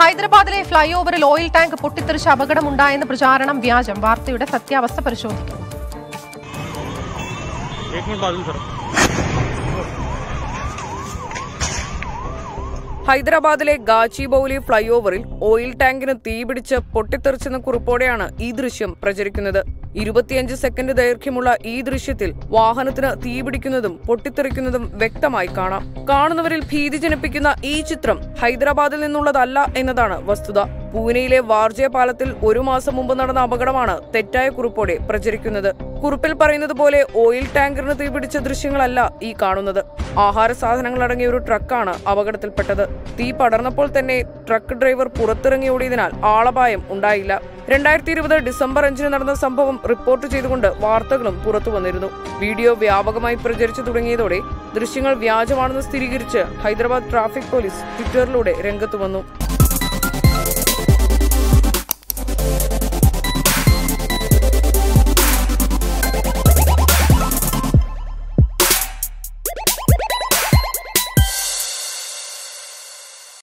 ഹൈദരാബാദിലെ ഫ്ലൈഓവറിൽ oil tank പൊട്ടിത്തെറിച്ച് അപകടമുണ്ടായെന്ന് പ്രചാരണം വ്യാജം. വാർത്തയുടെ സത്യാവസ്ഥ പരിശോധിക്കുന്നു. ഹൈദരാബാദിലെ ഗാച്ചിബൌലി ഫ്ലൈഓവറിൽ ഓയിൽ ടാങ്കിന് തീപിടിച്ച് പൊട്ടിത്തെറിച്ചെന്ന കുറിപ്പോടെയാണ് ഈ ദൃശ്യം പ്രചരിക്കുന്നത്. 25 സെക്കൻഡ് ദൈർഘ്യമുള്ള ഈ ദൃശ്യത്തിൽ വാഹനത്തിന് തീപിടിക്കുന്നതും പൊട്ടിത്തെറിക്കുന്നതും വ്യക്തമായി കാണാം. കാണുന്നവരിൽ ഭീതി ജനിപ്പിക്കുന്ന ഈ ചിത്രം ഹൈദരാബാദിൽ നിന്നുള്ളതല്ല എന്നതാണ് വസ്തുത. പൂനെയിലെ വാർജയ പാലത്തിൽ 1 മാസം മുമ്പ് നടന്ന അപകടമാണ് തെറ്റായ കുറിപ്പോടെ പ്രചരിക്കുന്നത്. കുറിപ്പിൽ പറയുന്നത് പോലെ ഓയിൽ ടാങ്കറിന് തീപിടിച്ച ദൃശ്യങ്ങളല്ല ഈ കാണുന്നത്. ആഹാര സാധനങ്ങൾ അടങ്ങിയ ഒരു ട്രക്കാണ് അപകടത്തിൽപ്പെട്ടത്. തീ പടർന്നപ്പോൾ തന്നെ ട്രക്ക് ഡ്രൈവർ പുറത്തിറങ്ങിയോടിയതിനാൽ ആളപായം ഉണ്ടായില്ല. 2020 ഡിസംബർ 5 നടന്ന സംഭവം റിപ്പോർട്ട് ചെയ്തുകൊണ്ട് വാർത്തകളും പുറത്തു വന്നിരുന്നു. വീഡിയോ വ്യാപകമായി പ്രചരിച്ചു തുടങ്ങിയതോടെ ദൃശ്യങ്ങൾ വ്യാജമാണെന്ന് സ്ഥിരീകരിച്ച് ഹൈദരാബാദ് ട്രാഫിക് പോലീസ് ട്വിറ്ററിലൂടെ രംഗത്തു വന്നു.